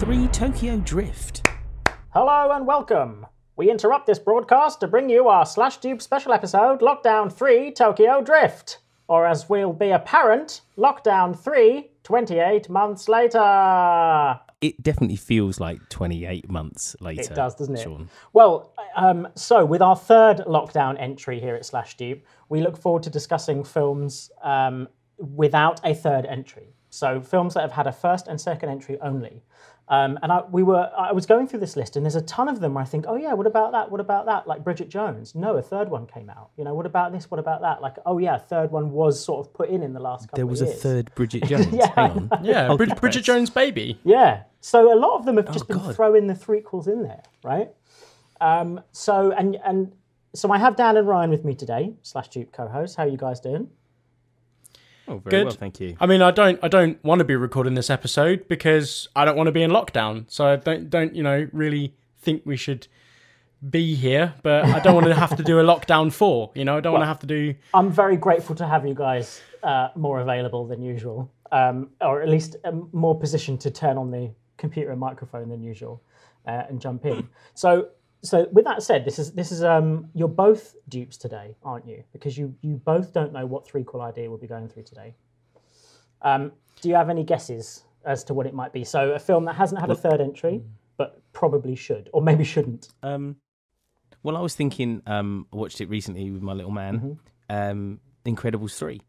3 Tokyo Drift. Hello and welcome. We interrupt this broadcast to bring you our Slashdube special episode, Lockdown 3 Tokyo Drift. Or as will be apparent, Lockdown 3, 28 months later. It definitely feels like 28 months later. It does, doesn't it? Sean? Well, so with our third lockdown entry here at Slashdupe, we look forward to discussing films without a third entry. So films that have had a first and second entry only. And I was going through this list, and there's a ton of them where I think, oh yeah, what about that? What about that? Like Bridget Jones. No, a third one came out. You know, what about this? What about that? Like, oh yeah, a third one was sort of put in the last couple of years. There was a third Bridget Jones. Yeah. Hang on. Yeah, Bridget Jones baby. Yeah. So a lot of them have just been throwing the threequels in there, right? So I have Dan and Ryan with me today, Slashdupe co-hosts. How are you guys doing? Oh, very good. Well, thank you. I mean, I don't want to be recording this episode because I don't want to be in lockdown. So I don't, you know, really think we should be here. But I don't want to have to do a lockdown 4. You know, I don't want to have to do. I'm very grateful to have you guys more available than usual, or at least more positioned to turn on the computer and microphone than usual and jump in. So with that said, this is you're both dupes today, aren't you? Because you both don't know what threequel idea we'll be going through today. Do you have any guesses as to what it might be? So a film that hasn't had a third entry, but probably should, or maybe shouldn't. Well, I was thinking, I watched it recently with my little man, Incredibles 3.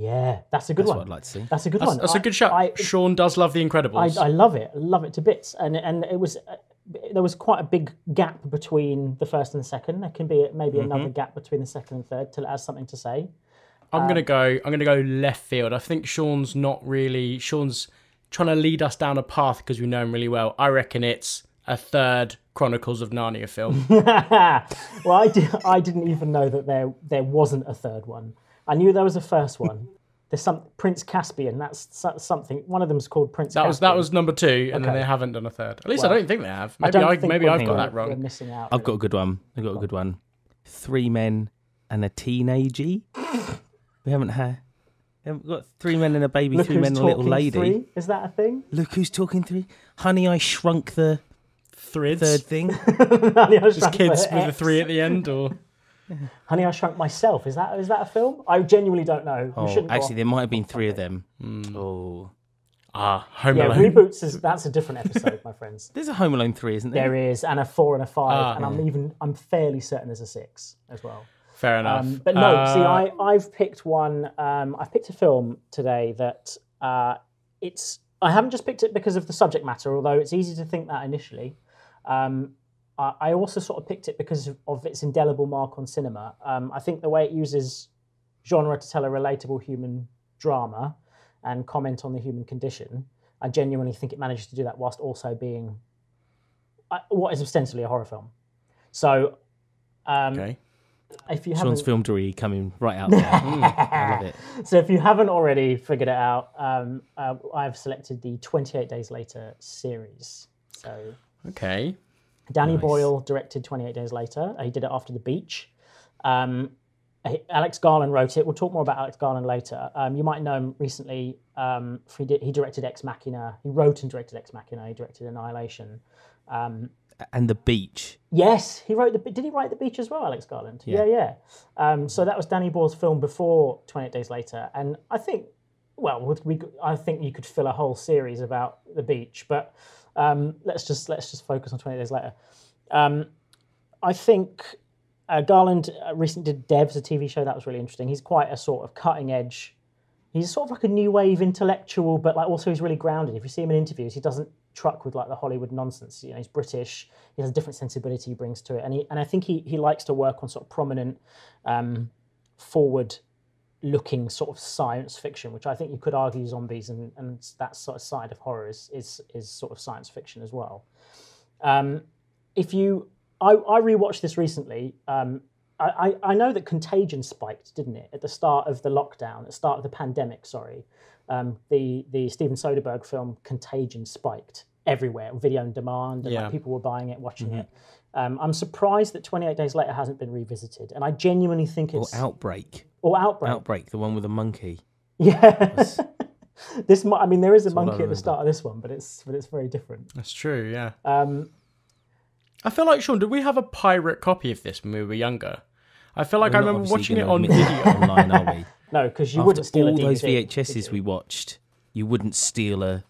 Yeah, that's a good one. That's what I'd like to see. That's a good one. That's a good shout. Sean does love The Incredibles. I love it. I love it to bits. And it was... there was quite a big gap between the first and the second. There can be maybe another gap between the second and third till it has something to say. I'm gonna go left field. I think Sean's trying to lead us down a path because we know him really well. I reckon it's a third Chronicles of Narnia film. Well, I didn't even know that there wasn't a third one. I knew there was a first one. There's some Prince Caspian. That's something. One of them's called Prince. That was number 2, and then they haven't done a third. At least I don't think they have. Maybe I've got that wrong. Missing out, I've got a good one. I've got a good one. 3 men and a teenagey. We haven't got 3 men and a baby. Look, 3 men and a little lady. 3? Is that a thing? Look who's talking 3. Honey, I shrunk the thrids. Third thing. Honey, just kids with a 3 at the end, or. Honey, I Shrunk Myself. Is that a film? I genuinely don't know. Actually, there might have been 3 of them. Mm. Oh, Home Alone. Yeah, reboots that's a different episode, my friends. There's a Home Alone 3, isn't there? There is, and a 4 and a 5, and I'm fairly certain there's a 6 as well. Fair enough. But no, see, I've picked one. I've picked a film today that I haven't just picked it because of the subject matter, although it's easy to think that initially. I also sort of picked it because of its indelible mark on cinema. I think the way it uses genre to tell a relatable human drama and comment on the human condition, I genuinely think it manages to do that whilst also being what is ostensibly a horror film. So, okay. If you haven't... Sean's filmdery coming right out there. I love it. So if you haven't already figured it out, I've selected the 28 Days Later series. So okay. Danny Boyle directed 28 Days Later. He did it after The Beach. Alex Garland wrote it. We'll talk more about Alex Garland later. You might know him recently. He directed Ex Machina. He wrote and directed Ex Machina. He directed Annihilation. And The Beach. Yes, he wrote Did he write The Beach as well, Alex Garland? Yeah. So that was Danny Boyle's film before 28 Days Later. And I think, I think you could fill a whole series about The Beach, but... let's just focus on 28 Days Later. I think Garland recently did Devs, a TV show that was really interesting. He's quite a sort of cutting edge. He's sort of like a new wave intellectual, but like also he's really grounded. If you see him in interviews, he doesn't truck with like the Hollywood nonsense. You know, he's British. He has a different sensibility he brings to it, and I think he likes to work on sort of prominent, forward. Looking sort of science fiction, which I think you could argue zombies and that sort of side of horror is sort of science fiction as well. I rewatched this recently. I know that Contagion spiked, didn't it, at the start of the lockdown, at the start of the pandemic, sorry. The Steven Soderbergh film Contagion spiked everywhere, video on demand, and like, people were buying it, watching it. I'm surprised that 28 Days Later hasn't been revisited, and I genuinely think it's... Or Outbreak. The one with the monkey. Yeah. This, I mean, there is a monkey at the start of this one, but it's very different. That's true, yeah. I feel like, Sean, did we have a pirate copy of this when we were younger? I feel like I remember watching it on video. Online, are we? No, because you wouldn't steal a DVD. All those VHSs we watched, you wouldn't steal a...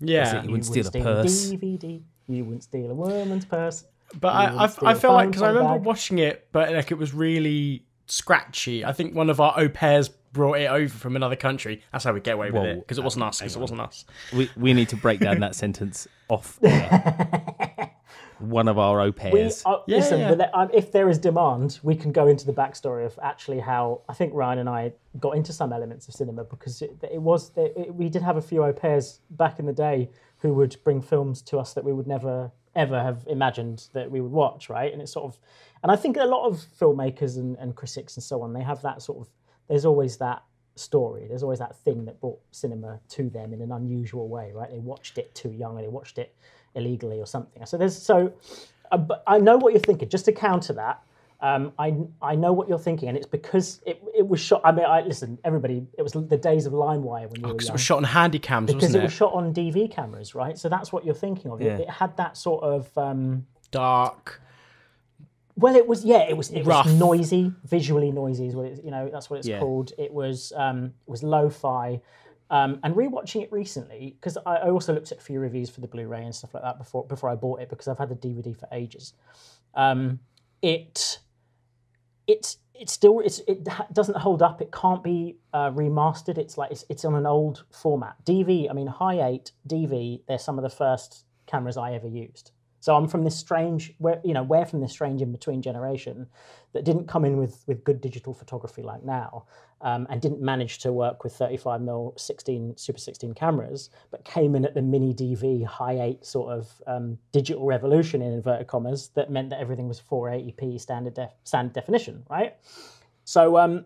Yeah. You wouldn't steal a purse. DVD. You wouldn't steal a woman's purse. But I feel like, because I remember watching it, but like it was really scratchy. I think one of our au pairs brought it over from another country. That's how we get away with it, because it wasn't us. Because it wasn't us. We need to break down that sentence off air. One of our au pairs. Listen, but if there is demand, we can go into the backstory of actually how I think Ryan and I got into some elements of cinema, because we did have a few au pairs back in the day who would bring films to us that we would never ever have imagined that we would watch, right? And it's sort of, and I think a lot of filmmakers and critics and so on, they have that sort of, there's always that story, there's always that thing that brought cinema to them in an unusual way, right? They watched it too young, or they watched it illegally or something. So there's but I know what you're thinking. Just to counter that, I know what you're thinking, and it's because it was shot. I mean, listen, everybody. It was the days of LimeWire when you were young. Because it was shot on handy cams, wasn't it? Because it was shot on DV cameras, right? So that's what you're thinking of. Yeah. It had that sort of dark. Well, it was rough. Was noisy, visually noisy. Is what it, that's what it's called. It was lo-fi. And rewatching it recently, because I also looked at a few reviews for the Blu-ray and stuff like that before I bought it, because I've had the DVD for ages. It doesn't hold up. It can't be remastered. It's like it's on an old format. DV. I mean, Hi8 DV. They're some of the first cameras I ever used. So I'm from this strange, from this strange in between generation that didn't come in with good digital photography like now, and didn't manage to work with 35mm, 16 Super 16 cameras, but came in at the mini DV Hi8 sort of digital revolution in inverted commas that meant that everything was 480p standard definition, right? So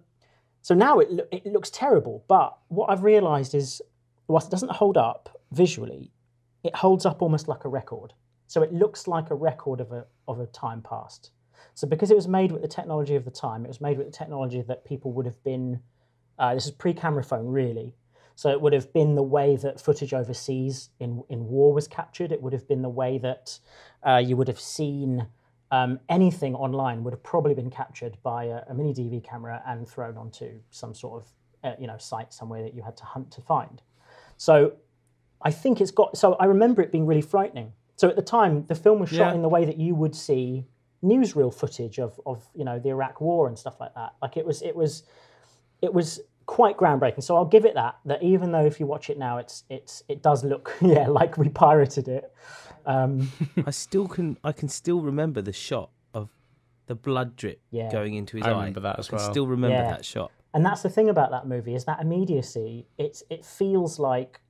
so now it looks terrible, but what I've realised is, whilst it doesn't hold up visually, it holds up almost like a record. So it looks like a record of a time past. So because it was made with the technology of the time, it was made with the technology that people would have been, this is pre-camera phone really, so it would have been the way that footage overseas in war was captured, it would have been the way that you would have seen anything online would have probably been captured by a mini DV camera and thrown onto some sort of site somewhere that you had to hunt to find. So I think it's got, so I remember it being really frightening. So at the time, the film was shot in the way that you would see newsreel footage of the Iraq War and stuff like that. Like it was quite groundbreaking. So I'll give it that even though if you watch it now, it does look like we pirated it. I can still remember the shot of the blood drip going into his eye. I remember that as well. I can still remember that shot. And that's the thing about that movie is that immediacy. It feels like,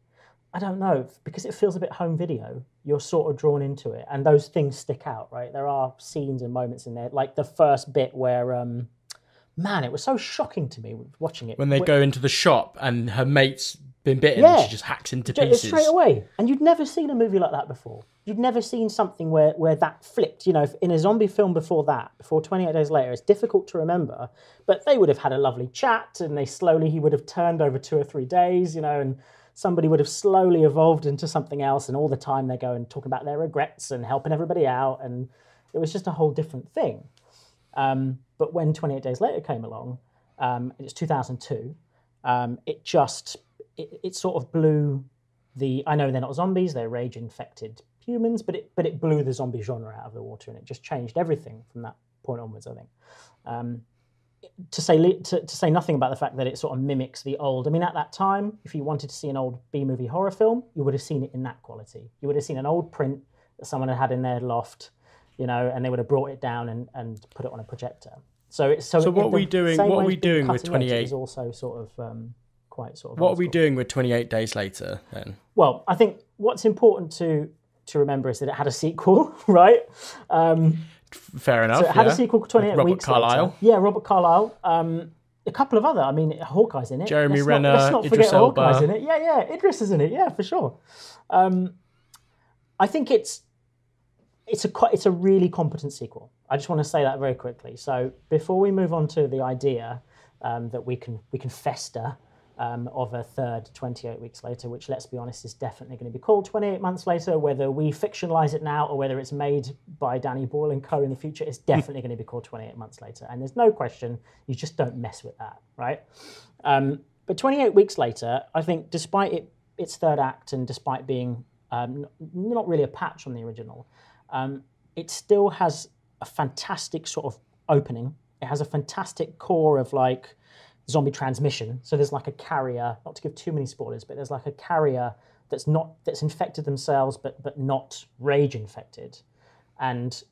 I don't know, because it feels a bit home video, you're sort of drawn into it. And those things stick out, right? There are scenes and moments in there, like the first bit where, it was so shocking to me watching it. When they go into the shop and her mate's been bitten and she just hacks into pieces. Straight away. And you'd never seen a movie like that before. You'd never seen something where that flipped. In a zombie film before that, before 28 Days Later, it's difficult to remember, but they would have had a lovely chat and he would have turned over 2 or 3 days, and somebody would have slowly evolved into something else, and all the time they're going talking about their regrets and helping everybody out, and it was just a whole different thing. But when 28 Days Later came along, it's 2002, it sort of blew the, I know they're not zombies, they're rage-infected humans, but it blew the zombie genre out of the water, and it just changed everything from that point onwards, I think. To say nothing about the fact that it sort of mimics the old... I mean, at that time, if you wanted to see an old B-movie horror film, you would have seen it in that quality. You would have seen an old print that someone had in their loft, and they would have brought it down and put it on a projector. So what are we doing with 28? Is also sort of quite sort of... What are we doing with 28 Days Later, then? Well, I think what's important to remember is that it had a sequel, right? Fair enough. So it had a sequel, 28 Weeks Later. Robert Carlyle. Yeah, Robert Carlyle. A couple of other. I mean, Hawkeye's in it. Jeremy Renner. Let's not forget Hawkeye's in it. Yeah. Idris is in it. Yeah, for sure. I think it's a really competent sequel. I just want to say that very quickly. So before we move on to the idea that we can fester of a third 28 Weeks Later, which, let's be honest, is definitely going to be called 28 Months Later. Whether we fictionalize it now or whether it's made by Danny Boyle and co in the future, it's definitely going to be called 28 Months Later. And there's no question, you just don't mess with that, right? But 28 Weeks Later, I think, despite its third act and despite being not really a patch on the original, it still has a fantastic sort of opening. It has a fantastic core of, like, zombie transmission. So there's like a carrier, not to give too many spoilers, but there's like a carrier that's infected themselves but not rage infected, and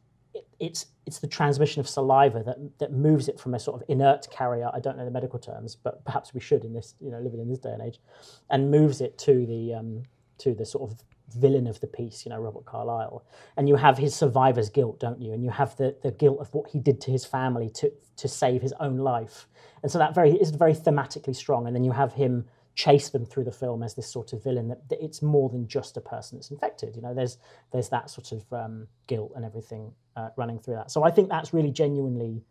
it's the transmission of saliva that moves it from a sort of inert carrier, I don't know the medical terms, but perhaps we should in this, you know, living in this day and age, and moves it to the sort of villain of the piece, you know, Robert Carlyle. And you have his survivor's guilt, don't you? And you have the guilt of what he did to his family to save his own life. And so that is very thematically strong. And then you have him chase them through the film as this sort of villain that it's more than just a person that's infected. You know, there's that sort of guilt and everything running through that. So I think that's really genuinely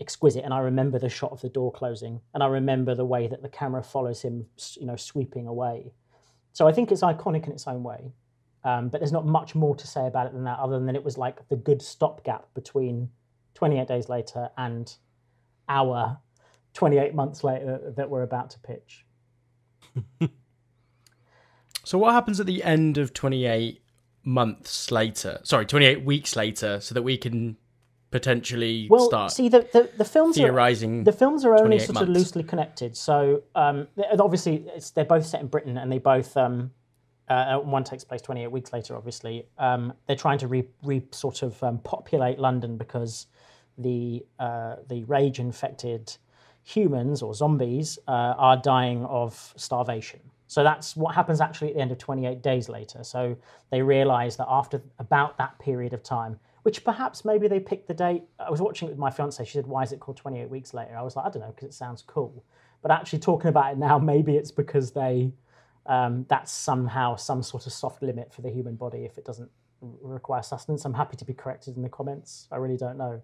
exquisite. And I remember the shot of the door closing, and I remember the way that the camera follows him, you know, sweeping away. So I think it's iconic in its own way, but there's not much more to say about it than that, other than that it was like the good stopgap between 28 Days Later and our 28 Months Later that we're about to pitch. So what happens at the end of 28 Months Later? Sorry, 28 Weeks Later, so that we can potentially start. See, the films theorizing. The films are only sort of loosely connected. So obviously, they're both set in Britain, and they both one takes place 28 weeks later. Obviously, they're trying to populate London because the rage infected humans or zombies are dying of starvation. So that's what happens actually at the end of 28 Days Later. So they realise that after about that period of time, which perhaps maybe they picked the date. I was watching it with my fiancée. She said, why is it called 28 Weeks Later? I was like, I don't know, because it sounds cool. But actually talking about it now, maybe it's because that's somehow some sort of soft limit for the human body if it doesn't require sustenance. I'm happy to be corrected in the comments. I really don't know.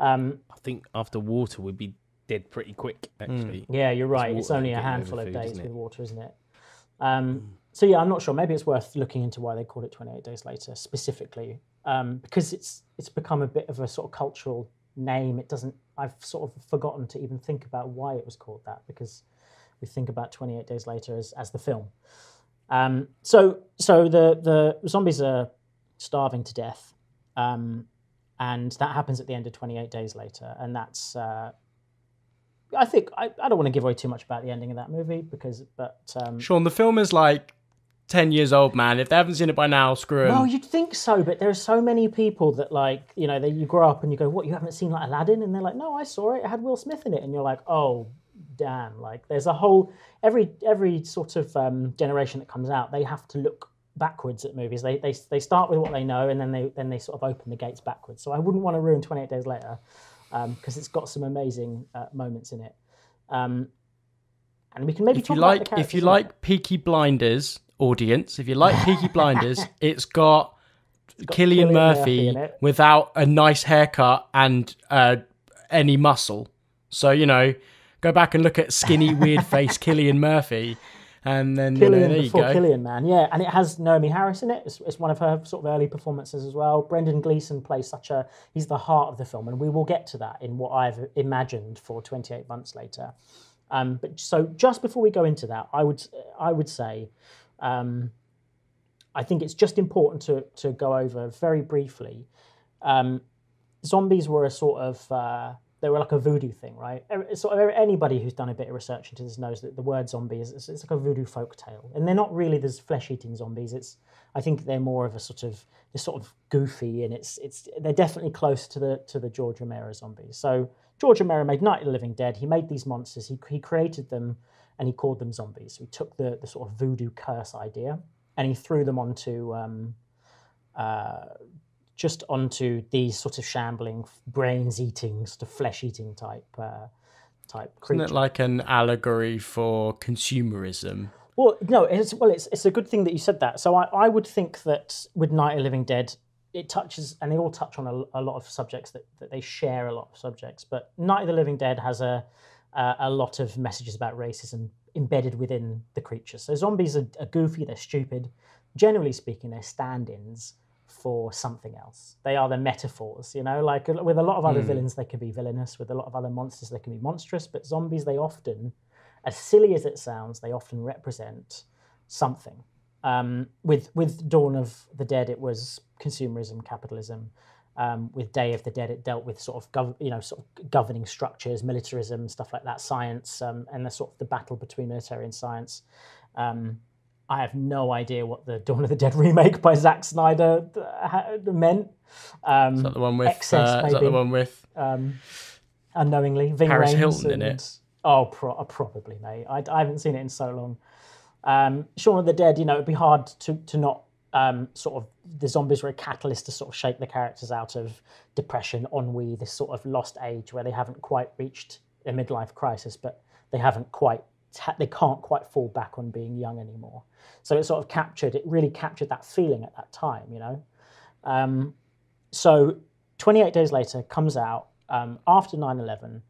I think after water would be dead pretty quick, actually. Yeah, you're right. It's only a handful of days with water, isn't it? So yeah, I'm not sure. Maybe it's worth looking into why they called it 28 Days Later specifically, because it's become a bit of a sort of cultural name. It doesn't. I've sort of forgotten to even think about why it was called that, because we think about 28 Days Later as the film. So the zombies are starving to death, and that happens at the end of 28 Days Later, and that's. I think I don't want to give away too much about the ending of that movie but Sean, the film is like 10 years old, man. If they haven't seen it by now, screw them. No, you'd think so, but there are so many people that, like, you know, that you grow up and you go, what, you haven't seen like Aladdin? And they're like, no, I saw it. It had Will Smith in it. And you're like, oh, damn. Like, there's a whole every sort of generation that comes out, they have to look backwards at movies. They start with what they know, and then they sort of open the gates backwards. So I wouldn't want to ruin 28 Days Later, because it's got some amazing moments in it, and we can maybe talk about the characters. If you like Peaky Blinders, audience, if you like Peaky Blinders, it's got Cillian Murphy in it, without a nice haircut and any muscle. So, you know, go back and look at skinny, weird face Cillian Murphy, and then Cillian, you know, there before you go. Cillian, man, yeah, and it has Naomi Harris in it. It's one of her sort of early performances as well. Brendan Gleeson plays he's the heart of the film, and we will get to that in what I've imagined for 28 Months Later. But so just before we go into that, I would say, I think it's just important to go over very briefly. Zombies were a sort of they were like a voodoo thing, right? Sort of anybody who's done a bit of research into this knows that the word zombie it's like a voodoo folktale, and they're not really these flesh-eating zombies. I think they're more of a sort of goofy, and they're definitely close to the George Romero zombies. So George Romero made Night of the Living Dead. He made these monsters. He created them, and he called them zombies. He took the sort of voodoo curse idea, and he threw them onto. Just onto these sort of shambling, brains-eating, sort of flesh-eating type creature. Isn't it like an allegory for consumerism? Well, no. It's a good thing that you said that. So I would think that with Night of the Living Dead, it touches, and they all touch on a lot of subjects that they share a lot of subjects. But Night of the Living Dead has a lot of messages about racism embedded within the creatures. So zombies are goofy, they're stupid. Generally speaking, they're stand-ins for something else. They are the metaphors, you know, like with a lot of other villains, they can be villainous. With a lot of other monsters, they can be monstrous. But zombies, they often, as silly as it sounds, they often represent something. With Dawn of the Dead, it was consumerism, capitalism. With Day of the Dead, it dealt with sort of governing structures, militarism, stuff like that, science, and the sort of the battle between military and science. I have no idea what the Dawn of the Dead remake by Zack Snyder meant. Is that the one with Excess, is that the one with unknowingly Ving Paris Rhames Hilton in it? Oh, probably, mate. I haven't seen it in so long. Shaun of the Dead, you know, it'd be hard to not sort of, the zombies were a catalyst to sort of shake the characters out of depression, ennui, this sort of lost age where they haven't quite reached a midlife crisis, but they haven't quite, they can't quite fall back on being young anymore. So it sort of captured, it really captured that feeling at that time, you know. So 28 Days Later comes out after 9/11.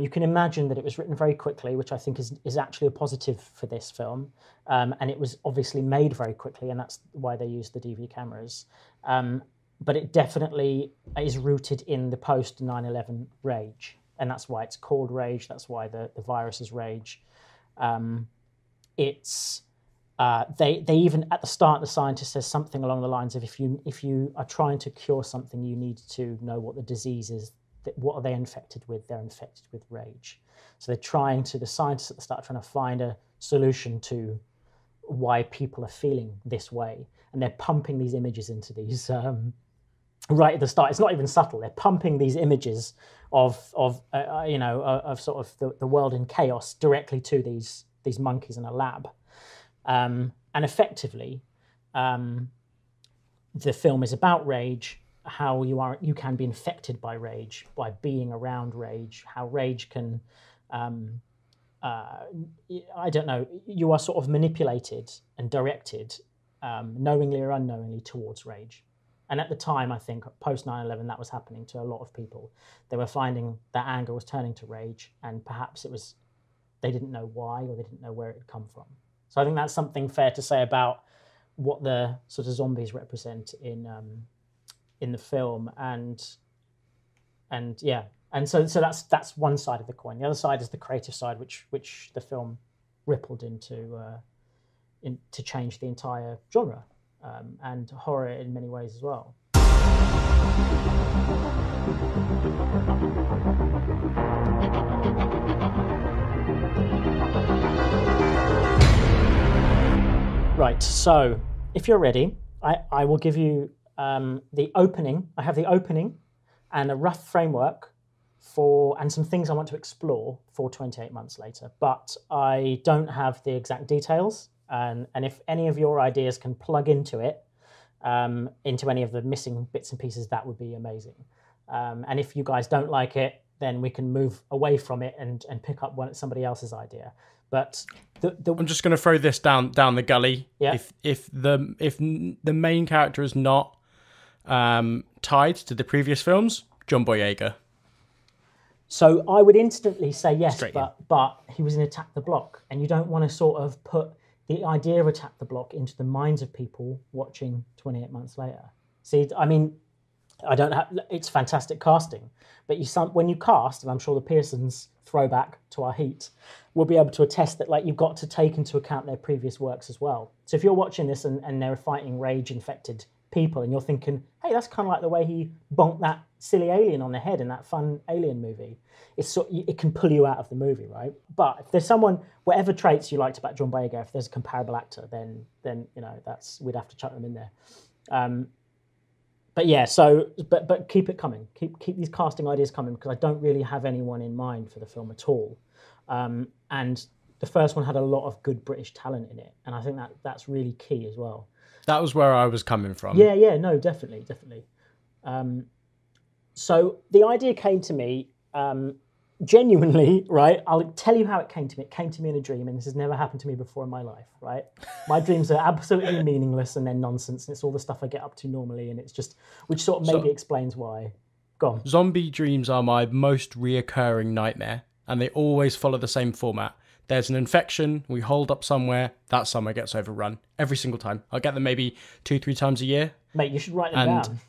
You can imagine that it was written very quickly, which I think is actually a positive for this film. And it was obviously made very quickly, and that's why they used the DV cameras. But it definitely is rooted in the post-9/11 rage. And that's why it's called Rage. That's why the virus is Rage. They even, at the start, the scientist says something along the lines of, if you are trying to cure something, you need to know what the disease is. What are they infected with? They're infected with rage. So they're trying to, the scientists at the start, trying to find a solution to why people are feeling this way. And they're pumping these images into these, right at the start. It's not even subtle. They're pumping these images of sort of the world in chaos directly to these monkeys in a lab. And effectively, the film is about rage, how you can be infected by rage, by being around rage, how rage can, I don't know, you are sort of manipulated and directed knowingly or unknowingly towards rage. And at the time, I think, post 9/11, that was happening to a lot of people. They were finding that anger was turning to rage, and perhaps it was, they didn't know why, or they didn't know where it had come from. So I think that's something fair to say about what the sort of zombies represent in the film, and yeah, and so that's one side of the coin. The other side is the creative side, which the film rippled into to change the entire genre and horror in many ways as well. Right, so if you're ready, I will give you the opening. I have the opening and a rough framework and some things I want to explore for 28 Months Later, but I don't have the exact details. And if any of your ideas can plug into it, into any of the missing bits and pieces, that would be amazing. And if you guys don't like it, then we can move away from it and pick up somebody else's idea. But I'm just going to throw this down the gully. Yeah. If the main character is not tied to the previous films, John Boyega. So I would instantly say yes, but he was in Attack the Block, and you don't want to sort of put the idea of Attack the Block into the minds of people watching 28 Months Later. See, I mean, I don't have, it's fantastic casting, but when you cast, and I'm sure the Pearsons, throwback to our Heat, will be able to attest that, like, you've got to take into account their previous works as well. So if you're watching this and they're fighting rage-infected people, and you're thinking, hey, that's kind of like the way he bonked that silly alien on the head in that fun alien movie. It can pull you out of the movie, right? But if there's someone, whatever traits you liked about John Boyega, if there's a comparable actor, then you know, that's, we'd have to chuck them in there. But yeah, so but keep it coming. Keep these casting ideas coming, because I don't really have anyone in mind for the film at all. And the first one had a lot of good British talent in it, and I think that's really key as well. That was where I was coming from. Yeah, no, definitely. So the idea came to me genuinely, right? I'll tell you how it came to me. It came to me in a dream, and this has never happened to me before in my life, right? My dreams are absolutely meaningless, and they're nonsense, and it's all the stuff I get up to normally, and it's just, which sort of maybe explains why. Go on. Zombie dreams are my most reoccurring nightmare, and they always follow the same format. There's an infection, we hold up somewhere, that somewhere gets overrun every single time. I get them maybe 2-3 times a year. Mate, you should write them down.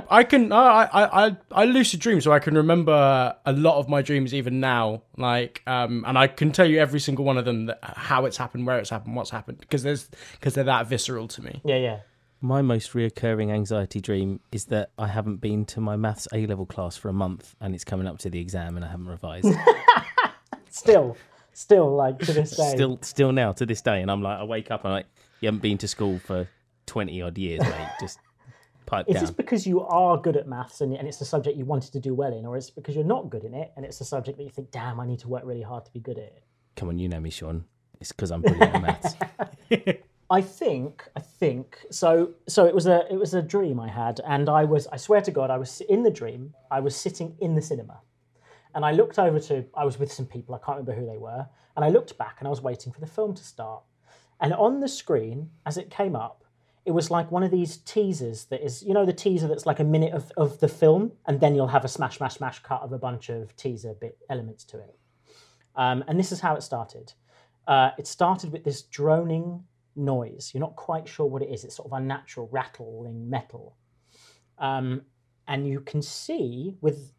I lucid dream, so I can remember a lot of my dreams even now, like and I can tell you every single one of them, that how it's happened, where it's happened, what's happened, because they're that visceral to me. Yeah. My most reoccurring anxiety dream is that I haven't been to my maths A-level class for a month and it's coming up to the exam and I haven't revised. still like to this day. Still now to this day, and I'm like, I wake up and I'm like, you haven't been to school for 20 odd years, mate. Just Is this because you are good at maths and it's the subject you wanted to do well in, or is it because you're not good in it and it's the subject that you think, damn, I need to work really hard to be good at it? Come on, you know me, Sean. It's because I'm brilliant at maths. I think so. It was a dream I had, and I swear to God, I was in the dream. I was sitting in the cinema, and I looked over to. I was with some people. I can't remember who they were, and I looked back and I was waiting for the film to start. And on the screen, as it came up, it was like one of these teasers that is, you know, the teaser that's like a minute of the film, and then you'll have a smash, smash, smash cut of a bunch of teaser bit elements to it. And this is how it started. It started with this droning noise. You're not quite sure what it is. It's sort of unnatural rattling metal. And you can see with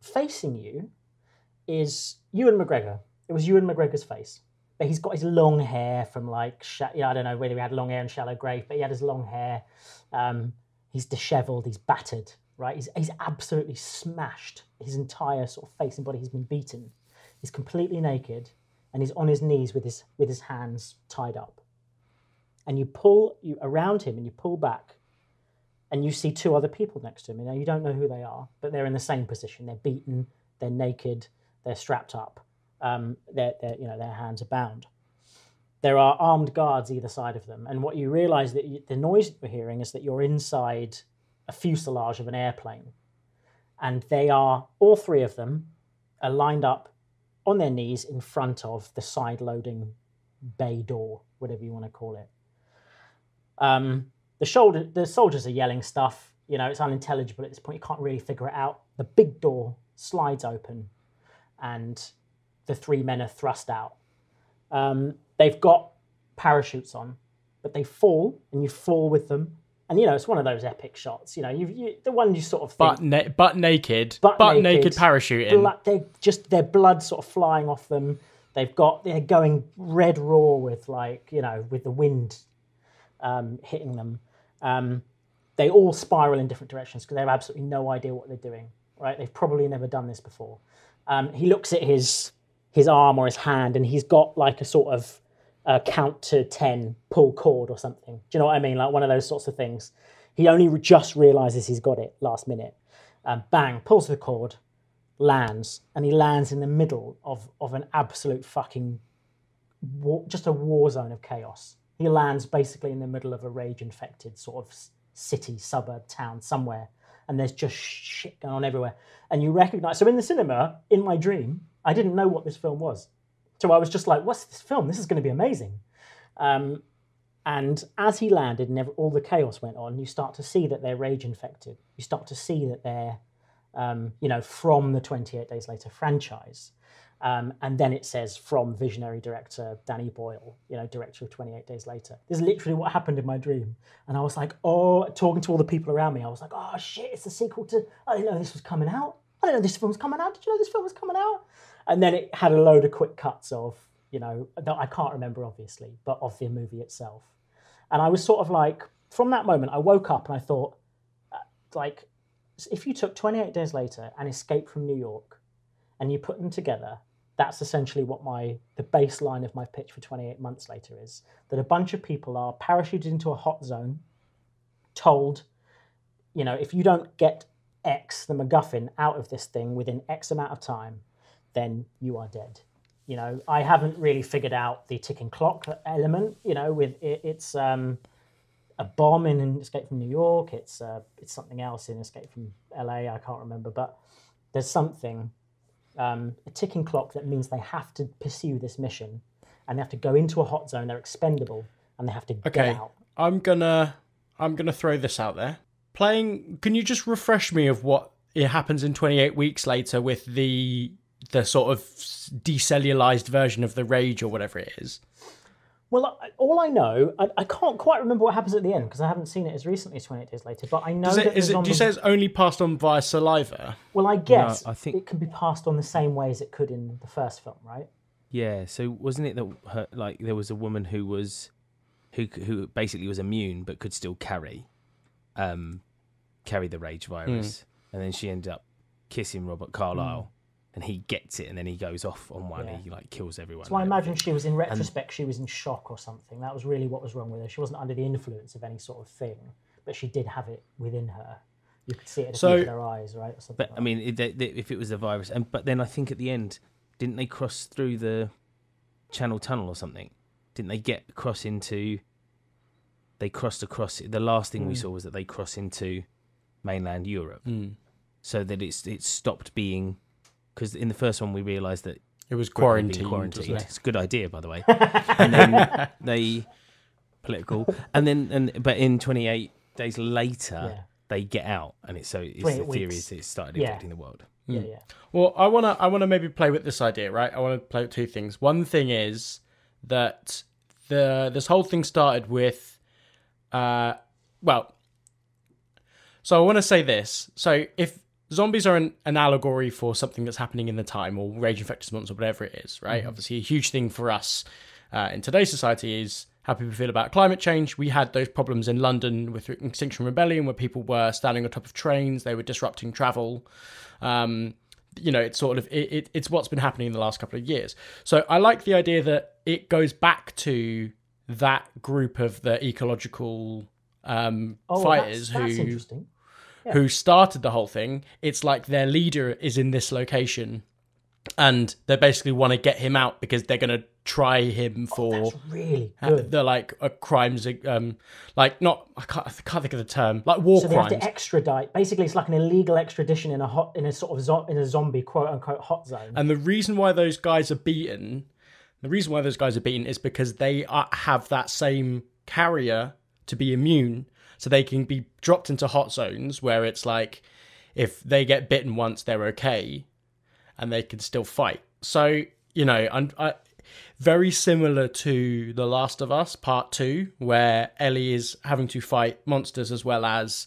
facing you is Ewan McGregor. It was Ewan McGregor's face. But he's got his long hair from like, I don't know whether he had long hair and Shallow Grave, but he had his long hair. He's dishevelled, he's battered, right? He's absolutely smashed his entire sort of face and body. He's been beaten. He's completely naked, and he's on his knees with his hands tied up. And you around him and you pull back, and you see two other people next to him. Now you don't know who they are, but they're in the same position. They're beaten, they're naked, they're strapped up. Their hands are bound. There are armed guards either side of them, and what you realise that the noise you're hearing is that you're inside a fuselage of an airplane, and they are, all three of them are lined up on their knees in front of the side-loading bay door, whatever you want to call it. The soldiers are yelling stuff. You know, it's unintelligible at this point. You can't really figure it out. The big door slides open, and the three men are thrust out. They've got parachutes on, but they fall, and you fall with them. And, you know, it's one of those epic shots. You know, the one you sort of think... Butt naked parachuting. Their blood sort of flying off them. They're going red raw with, like, you know, with the wind hitting them. They all spiral in different directions because they have absolutely no idea what they're doing, right? They've probably never done this before. He looks at his arm or his hand, and he's got like a sort of count to 10 pull cord or something. Do you know what I mean? Like one of those sorts of things. He only just realises he's got it last minute. Bang, pulls the cord, lands, and he lands in the middle of an absolute fucking war, just a war zone of chaos. He lands basically in the middle of a rage-infected sort of city, suburb, town, somewhere. And there's just shit going on everywhere. And you recognise... So in the cinema, in my dream, I didn't know what this film was. So I was just like, what's this film? This is going to be amazing. And as he landed and all the chaos went on, you start to see that they're rage-infected. You start to see that they're, you know, from the 28 Days Later franchise. And then it says, from visionary director Danny Boyle, you know, director of 28 Days Later. This is literally what happened in my dream. And I was like, oh, talking to all the people around me, I was like, oh, shit, it's the sequel to... I didn't know this was coming out. I didn't know this film was coming out. Did you know this film was coming out? And then it had a load of quick cuts of, you know, that I can't remember, obviously, but of the movie itself. And I was sort of like, from that moment, I woke up and I thought, like, if you took 28 Days Later and Escape from New York and you put them together, that's essentially what the baseline of my pitch for 28 Months Later is. That a bunch of people are parachuted into a hot zone, told, you know, if you don't get X, the MacGuffin, out of this thing within X amount of time, then you are dead. You know, I haven't really figured out the ticking clock element. You know, with it's a bomb in Escape from New York. It's something else in Escape from LA. I can't remember, but there's something a ticking clock that means they have to pursue this mission, and they have to go into a hot zone. They're expendable, and they have to get out. I'm gonna throw this out there. Can you just refresh me of what it happens in 28 Weeks Later with the the sort of decellularized version of The Rage or whatever it is. Well, all I know, I can't quite remember what happens at the end because I haven't seen it as recently as 28 Days Later, but I know that the zombies... Do you say it's only passed on via saliva? Well, I guess no, I think... it can be passed on the same way as it could in the first film, right? Yeah, so wasn't it that her, like, there was a woman who was... who basically was immune but could still carry the rage virus. Mm. And then she ended up kissing Robert Carlyle. Mm. And he gets it, and then he goes off on one. Yeah. And he like kills everyone. So I imagine she was in retrospect, she was in shock or something. That was really what was wrong with her. She wasn't under the influence of any sort of thing, but she did have it within her. You could see it in her eyes, right? Or something but like I mean, if it was the virus, but then I think at the end, didn't they cross through the Channel Tunnel or something? Didn't they get across into? They crossed across. The last thing we saw was that they cross into mainland Europe, so that it stopped being. Because in the first one, we realised that it was quarantined. It's a good idea, by the way. And then but in 28 Days Later, they get out, and it's so it's the theory is it started infecting the world. Yeah, yeah. Well, I wanna maybe play with this idea, right? I wanna play with two things. One thing is that this whole thing started with, so I wanna say this. So if zombies are an allegory for something that's happening in the time, or rage infectious months, or whatever it is, right? Mm-hmm. Obviously, a huge thing for us in today's society is how people feel about climate change. We had those problems in London with Extinction Rebellion, where people were standing on top of trains, they were disrupting travel. You know, it's sort of it's what's been happening in the last couple of years. So I like the idea that it goes back to that group of the ecological fighters who. Interesting. Yeah. Who started the whole thing. It's like their leader is in this location and they basically want to get him out because they're going to try him for they're like crimes, I can't think of the term, like war crimes. So they have to extradite. Basically, it's like an illegal extradition in a zombie quote unquote hot zone. And the reason why those guys are beaten is because they have that same carrier to be immune. So they can be dropped into hot zones where it's like, if they get bitten once, they're okay, and they can still fight. So, you know, very similar to The Last of Us Part 2, where Ellie is having to fight monsters as well as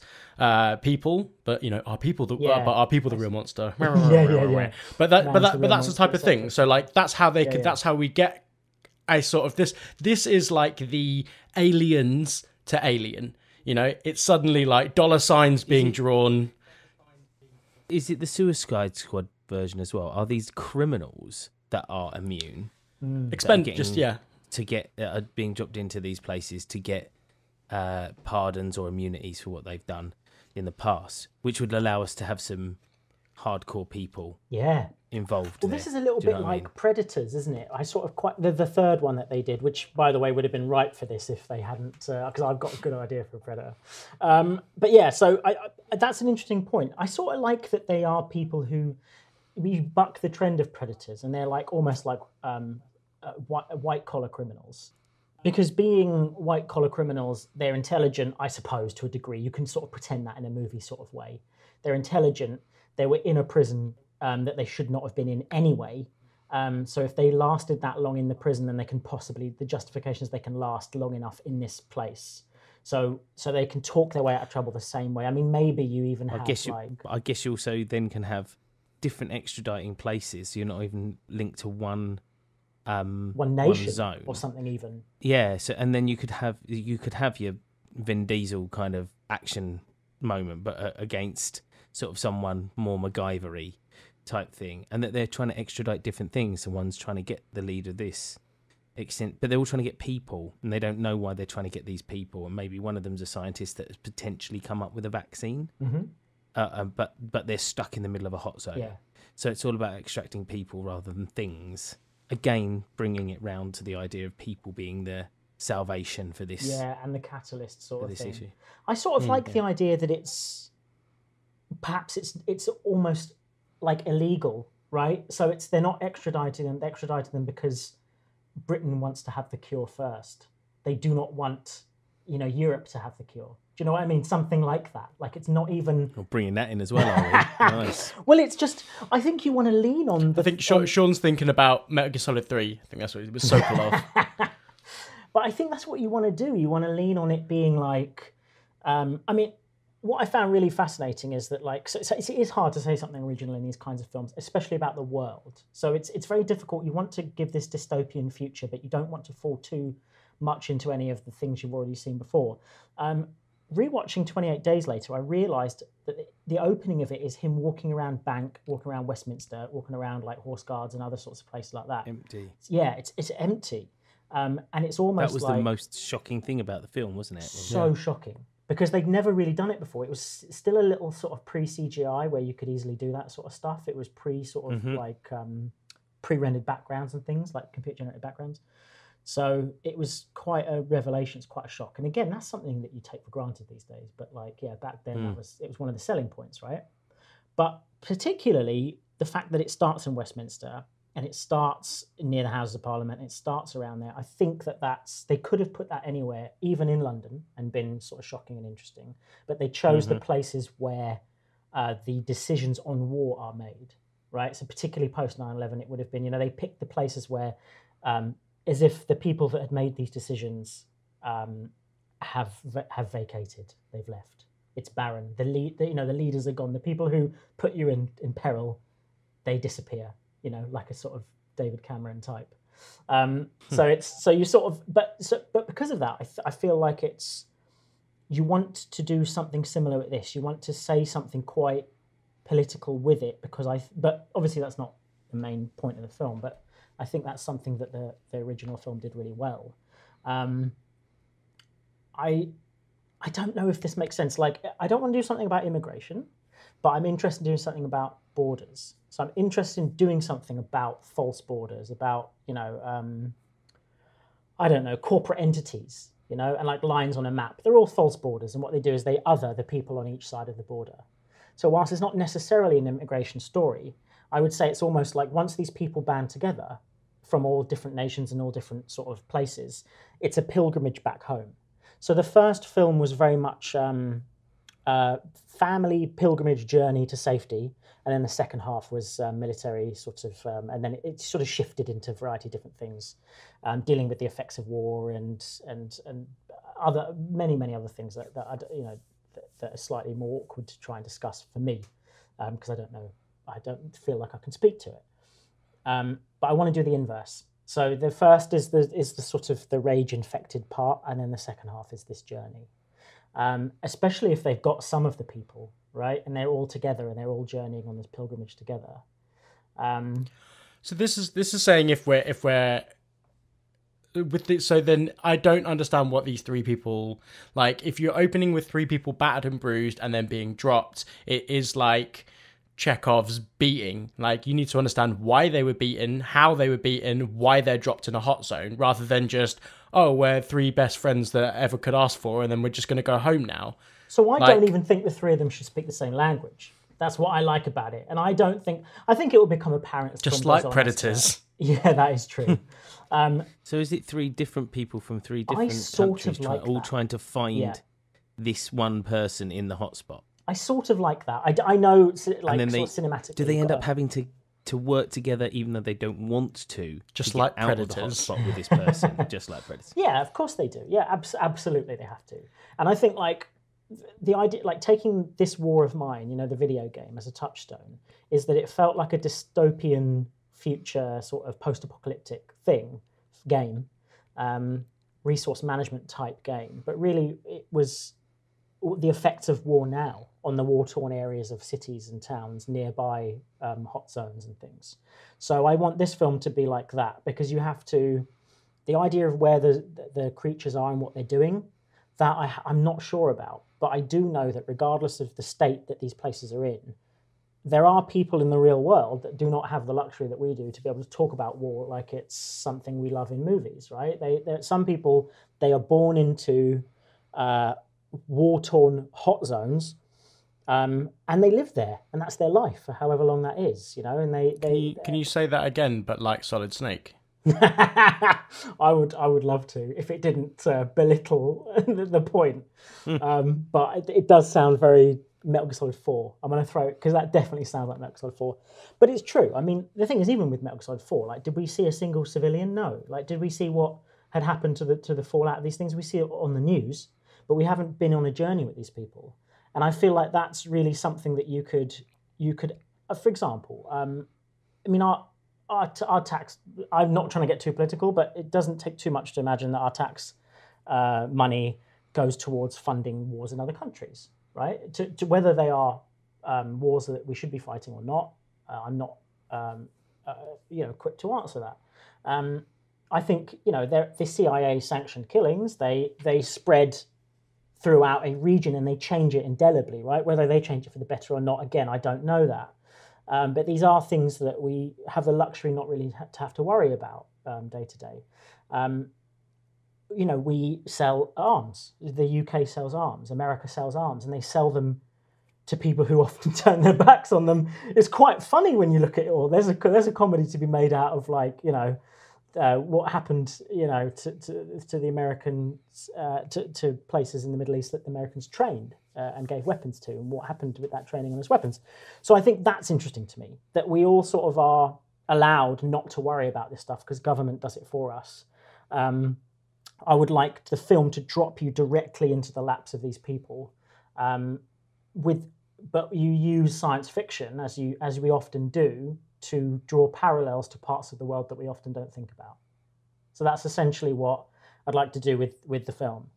people. But, you know, are people the real monster? Yeah. But that's the type of thing. So, like, that's how they could. Yeah. That's how we get a sort of this. This is like the aliens to Alien. You know, it's suddenly like dollar signs being drawn. Is it the Suicide Squad version as well? Are these criminals that are immune? Being dropped into these places to get pardons or immunities for what they've done in the past, which would allow us to have some hardcore people involved. Well, this is a little bit like Predators, isn't it? I sort of the third one that they did, which by the way would have been right for this if they hadn't, because I've got a good idea for a Predator. So that's an interesting point. I sort of like that they are people who we buck the trend of Predators, and they're like almost like white collar criminals. Because being white-collar criminals, they're intelligent, I suppose, to a degree. You can sort of pretend that in a movie sort of way. They're intelligent. They were in a prison that they should not have been in anyway. So if they lasted that long in the prison, then they can possibly... The justification is they can last long enough in this place. So they can talk their way out of trouble the same way. I mean, maybe you even have... I guess you also then can have different extraditing places. So you're not even linked to one nation, one zone, or something even. Yeah. So and then you could have your Vin Diesel kind of action moment, but against sort of someone more MacGyvery type thing, and that they're trying to extradite different things. So one's trying to get the lead of this extent, but they're all trying to get people, and they don't know why they're trying to get these people. And maybe one of them's a scientist that has potentially come up with a vaccine, but they're stuck in the middle of a hot zone. Yeah. So it's all about extracting people rather than things. Again, bringing it round to the idea of people being the salvation for this. Yeah, and the catalyst sort of thing. Issue. I sort of like the idea that it's almost like illegal, right? So they're not extraditing them. They're extraditing them because Britain wants to have the cure first. They do not want you know, Europe to have the cure. Do you know what I mean? Something like that. Like, it's not even... We're bringing that in as well, are we? Nice. Well, it's just... I think you want to lean on... I think Sean's thinking about Metal Gear Solid 3. I think that's what it was so full of. But I think that's what you want to do. You want to lean on it being like... I mean, what I found really fascinating is that, like... So it is hard to say something original in these kinds of films, especially about the world. So it's very difficult. You want to give this dystopian future, but you don't want to fall too much into any of the things you've already seen before. Rewatching 28 Days Later, I realised that the opening of it is him walking around Bank, walking around Westminster, walking around like Horse Guards and other sorts of places like that. Empty. Yeah, it's empty, and it's almost that was like, the most shocking thing about the film, wasn't it? So yeah. Shocking because they'd never really done it before. It was still a little sort of pre-CGI where you could easily do that sort of stuff. It was pre-sort of like pre-rendered backgrounds and things like computer-generated backgrounds. So it was quite a revelation. It's quite a shock. And again, that's something that you take for granted these days. But like, yeah, back then it was one of the selling points, right? But particularly the fact that it starts in Westminster and it starts near the Houses of Parliament and it starts around there. I think that's they could have put that anywhere, even in London, and been sort of shocking and interesting. But they chose the places where the decisions on war are made, right? So particularly post 9/11, it would have been, you know, they picked the places where... as if the people that had made these decisions have vacated, they've left. It's barren. The leaders are gone. The people who put you in peril, they disappear. You know, like a sort of David Cameron type. But because of that, I feel like you want to do something similar with this. You want to say something quite political with it but obviously that's not the main point of the film, but. I think that's something that the original film did really well. I don't know if this makes sense. Like, I don't want to do something about immigration, but I'm interested in doing something about borders. So I'm interested in doing something about false borders, about, you know, I don't know, corporate entities, you know, and like lines on a map. They're all false borders, and what they do is they other the people on each side of the border. So whilst it's not necessarily an immigration story, I would say it's almost like once these people band together from all different nations and all different sort of places, it's a pilgrimage back home. So the first film was very much family pilgrimage journey to safety, and then the second half was military sort of, and then it sort of shifted into a variety of different things, dealing with the effects of war and other many other things that are slightly more awkward to try and discuss for me, because I don't feel like I can speak to it, but I want to do the inverse. So the first is the sort of the rage-infected part, and then the second half is this journey. Especially if they've got some of the people right, and they're all together and they're all journeying on this pilgrimage together. So this is saying if we're with this, so then I don't understand what these three people like. If you're opening with three people battered and bruised and then being dropped, it is like Chekhov's beating. Like, you need to understand why they were beaten, how they were beaten, why they're dropped in a hot zone, rather than just, oh, we're three best friends that ever could ask for, and then we're just going to go home now. So I don't even think the three of them should speak the same language. That's what I like about it. And I think it will become apparent. Just like Predators. Yeah, that is true. So is it three different people from three different countries all trying to find this one person in the hotspot? I sort of like that. I know, like, sort of cinematically. Do they end up having to work together even though they don't want to? Just like Predators. With this person, just like Predators. Yeah, of course they do. Yeah, absolutely they have to. And I think, like, the idea, like, taking This War of Mine, you know, the video game, as a touchstone, is that it felt like a dystopian future sort of post-apocalyptic game, resource management type game. But really, it was the effects of war now on the war-torn areas of cities and towns nearby hot zones and things. So I want this film to be like that, because you have to... The idea of where the creatures are and what they're doing, that I'm not sure about. But I do know that regardless of the state that these places are in, there are people in the real world that do not have the luxury that we do to be able to talk about war like it's something we love in movies, right? Some people, they are born into... war-torn hot zones, and they live there, and that's their life for however long that is, you know. And they can you say that again, but like Solid Snake? I would love to, if it didn't belittle the point. But it does sound very Metal Gear Solid 4. I'm going to throw it, because that definitely sounds like Metal Gear Solid 4. But it's true. I mean, the thing is, even with Metal Gear Solid 4, like, did we see a single civilian? No. Like, did we see what had happened to the fallout of these things? We see it on the news, but we haven't been on a journey with these people. And I feel like that's really something that you could, for example, I mean, our tax, I'm not trying to get too political, but it doesn't take too much to imagine that our tax money goes towards funding wars in other countries, right? To whether they are wars that we should be fighting or not, I'm not equipped to answer that. I think, you know, the CIA sanctioned killings, they spread throughout a region and they change it indelibly, right? Whether they change it for the better or not, again, I don't know that. But these are things that we have the luxury not really to have to worry about day to day. You know, we sell arms. The UK sells arms. America sells arms. And they sell them to people who often turn their backs on them. It's quite funny when you look at it all. There's a comedy to be made out of, like, you know, what happened, you know, to the Americans, to places in the Middle East that the Americans trained and gave weapons to, and what happened with that training and those weapons. So I think that's interesting to me, that we all sort of are allowed not to worry about this stuff because government does it for us. I would like the film to drop you directly into the laps of these people, but you use science fiction, as we often do, to draw parallels to parts of the world that we often don't think about. So that's essentially what I'd like to do with the film.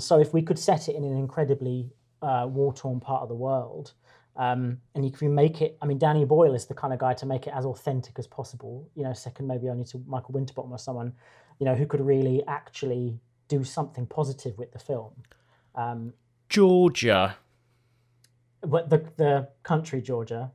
So if we could set it in an incredibly war-torn part of the world, and you can make it, I mean, Danny Boyle is the kind of guy to make it as authentic as possible, you know, second maybe only to Michael Winterbottom or someone, you know, who could really actually do something positive with the film. Georgia. But the country Georgia.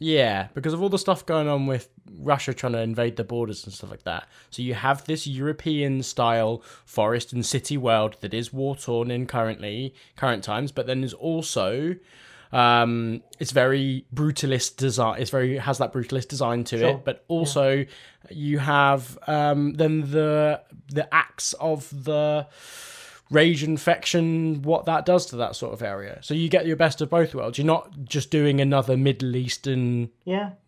Yeah, because of all the stuff going on with Russia trying to invade the borders and stuff like that. So you have this European-style forest and city world that is war-torn in current times, but then is also, it's very brutalist design. It has that brutalist design to it, but also you have then the acts of the rage and faction, what that does to that sort of area. So you get your best of both worlds. You're not just doing another Middle Eastern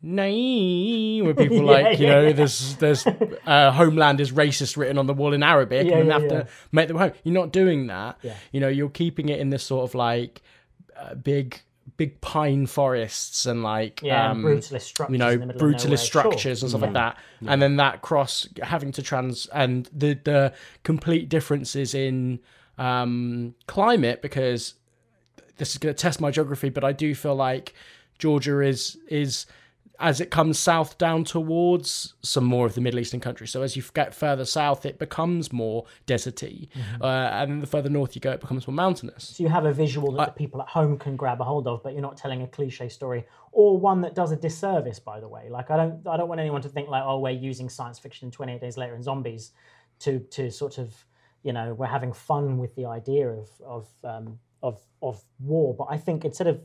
naive where people there's homeland is racist written on the wall in Arabic and then have to make them home. You're not doing that. Yeah. You know, you're keeping it in this sort of like big pine forests and like brutalist structures, and stuff like that, and then that cross having to and the complete differences in climate, because this is going to test my geography, but I do feel like Georgia is as it comes south down towards some more of the Middle Eastern countries. So as you get further south, it becomes more deserty. Mm-hmm. And the further north you go, it becomes more mountainous. So you have a visual that the people at home can grab a hold of, but you're not telling a cliche story, or one that does a disservice, by the way. Like, I don't want anyone to think like, oh, we're using science fiction in 28 Days Later and zombies to sort of, you know, we're having fun with the idea of war. But I think instead of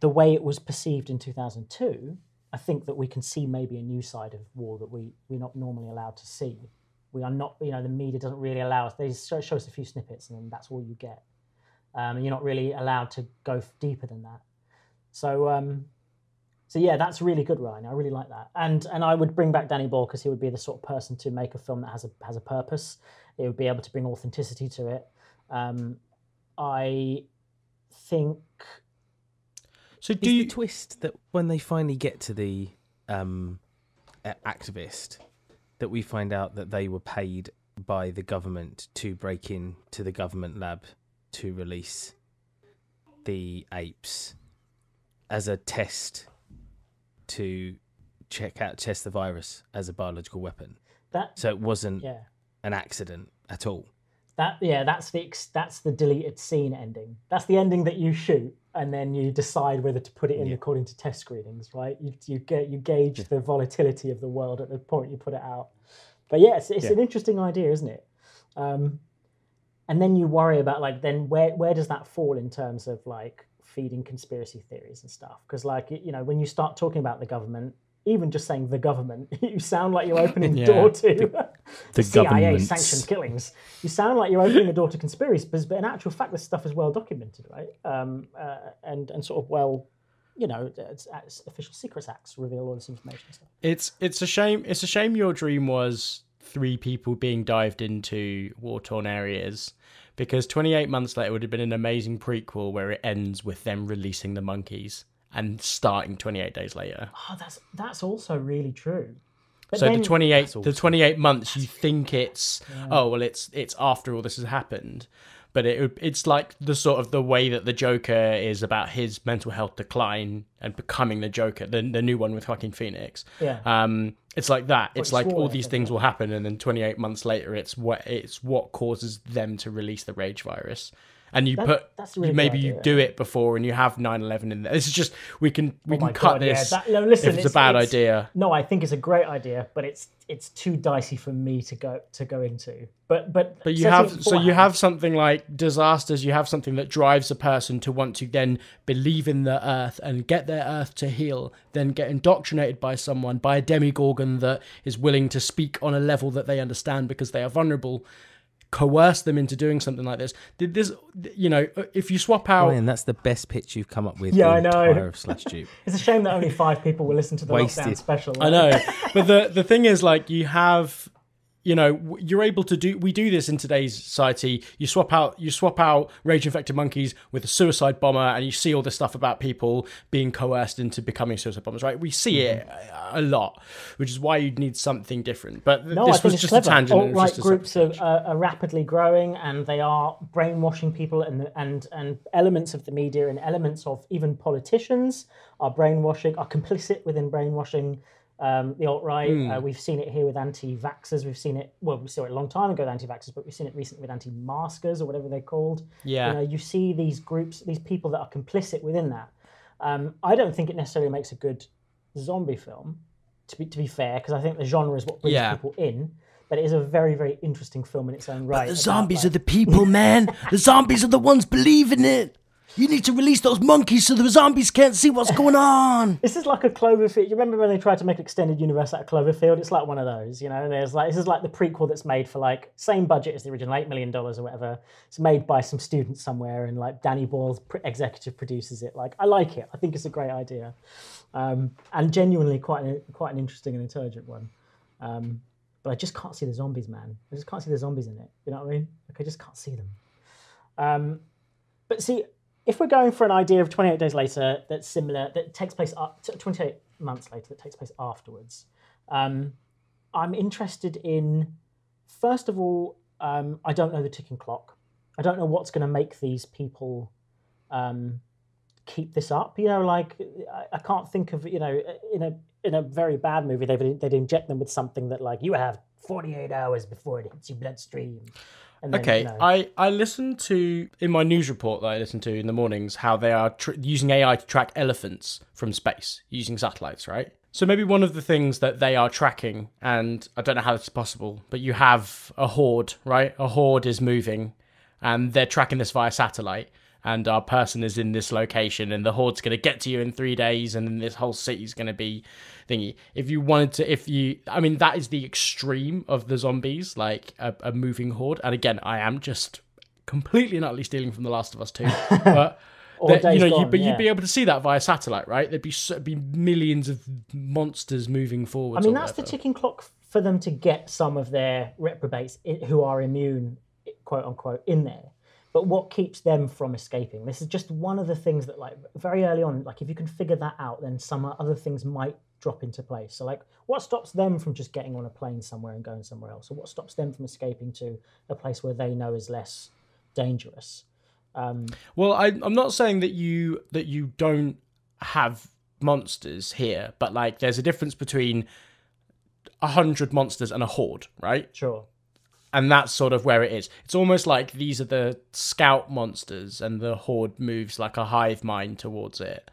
the way it was perceived in 2002, I think that we can see maybe a new side of war that we're not normally allowed to see. We are not, you know, the media doesn't really allow us. They show us a few snippets and then that's all you get. And you're not really allowed to go deeper than that. So, yeah, that's really good, Ryan. I really like that. And I would bring back Danny Boyle because he would be the sort of person to make a film that has a purpose. It would be able to bring authenticity to it. I think... So do you twist that when they finally get to the activist, that we find out that they were paid by the government to break into the government lab to release the apes as a test to test the virus as a biological weapon? So it wasn't an accident at all. That's the deleted scene ending. That's the ending that you shoot, and then you decide whether to put it in according to test screenings, right? You gauge the volatility of the world at the point you put it out. But yes, it's an interesting idea, isn't it? And then you worry about like then where does that fall in terms of like feeding conspiracy theories and stuff? Because like, you know, when you start talking about the government even just saying the government, you sound like you're opening the door to the CIA sanctioned killings. You sound like you're opening the door to conspiracies, but in actual fact, this stuff is well documented, right? And sort of well, you know, it's official secrets acts reveal all this information. And stuff. It's a shame. It's a shame your dream was three people being dived into war-torn areas, because 28 months later would have been an amazing prequel where it ends with them releasing the monkeys and starting 28 days later. Oh, that's also really true. But so then, the 28 months, you think it's oh well, it's after all this has happened, but it's like the sort of the way that the Joker is about his mental health decline and becoming the Joker, the new one with Joaquin Phoenix. Yeah. It's like that. It's like all these things will happen, and then 28 months later, it's what causes them to release the rage virus. And you do it before, and you have 9/11 in there. This is just we can cut this. Yeah. Listen, if it's a bad idea. No, I think it's a great idea, but it's too dicey for me to go into. But you have you have something like disasters. You have something that drives a person to want to then believe in the earth and get their earth to heal, then get indoctrinated by someone, by a demigorgon that is willing to speak on a level that they understand because they are vulnerable. Coerce them into doing something like this. Did this, you know, if you swap out, Ryan, that's the best pitch you've come up with. Yeah, I know. Of Slashdupe. It's a shame that only 5 people will listen to the lockdown special. Like. I know, but the thing is, like, you have, you know, you're able to do. We do this in today's society. You swap out rage-infected monkeys with a suicide bomber, and you see all this stuff about people being coerced into becoming suicide bombers. Right? We see it a lot, which is why you'd need something different. But this was just a tangent. Alt-right groups are rapidly growing, and they are brainwashing people, and elements of the media and elements of even politicians are complicit within brainwashing. The alt-right, we've seen it here with anti-vaxxers, we saw it a long time ago with anti-vaxxers, but we've seen it recently with anti-maskers or whatever they're called. Yeah. You know, you see these groups, these people that are complicit within that. I don't think it necessarily makes a good zombie film, to be fair, because I think the genre is what brings people in, but it is a very, very interesting film in its own right. But the zombies are the people, man! The zombies are the ones believing it! You need to release those monkeys so the zombies can't see what's going on. This is like a Cloverfield. You remember when they tried to make an extended universe out of Cloverfield? It's like one of those, you know. And there's like, this is like the prequel that's made for like same budget as the original, $8 million or whatever. It's made by some students somewhere, and like Danny Boyle executive produces it. Like, I like it. I think it's a great idea, and genuinely quite an interesting and intelligent one. But I just can't see the zombies, man. I just can't see the zombies in it. You know what I mean? Like, I just can't see them. But see. If we're going for an idea of 28 days later that's similar, that takes place 28 months later, that takes place afterwards, I'm interested in, first of all, I don't know the ticking clock. I don't know what's going to make these people keep this up. You know, like, I can't think of, you know, in a very bad movie, they'd inject them with something that, like, you have 48 hours before it hits your bloodstream. Then, okay, you know. I listened to, in my news report that I listen to in the mornings, how they are using AI to track elephants from space, using satellites, right? So maybe one of the things that they are tracking, and I don't know how it's possible, but you have a horde, right? A horde is moving, and they're tracking this via satellite, and our person is in this location, and the horde's going to get to you in 3 days, and then this whole city's going to be thingy. If you wanted to, I mean, that is the extreme of the zombies, like a moving horde. And again, I am just completely and utterly stealing from The Last of Us 2. But, you'd be able to see that via satellite, right? There'd be millions of monsters moving forward. I mean, that's the ticking clock for them to get some of their reprobates who are immune, quote unquote, in there. But what keeps them from escaping? This is just one of the things that, like, very early on, like, if you can figure that out, then some other things might drop into place. So, like, what stops them from just getting on a plane somewhere and going somewhere else? Or what stops them from escaping to a place where they know is less dangerous? Well, I'm not saying that you don't have monsters here, but, like, there's a difference between 100 monsters and a horde, right? Sure. And that's sort of where it is. It's almost like these are the scout monsters and the horde moves like a hive mind towards it.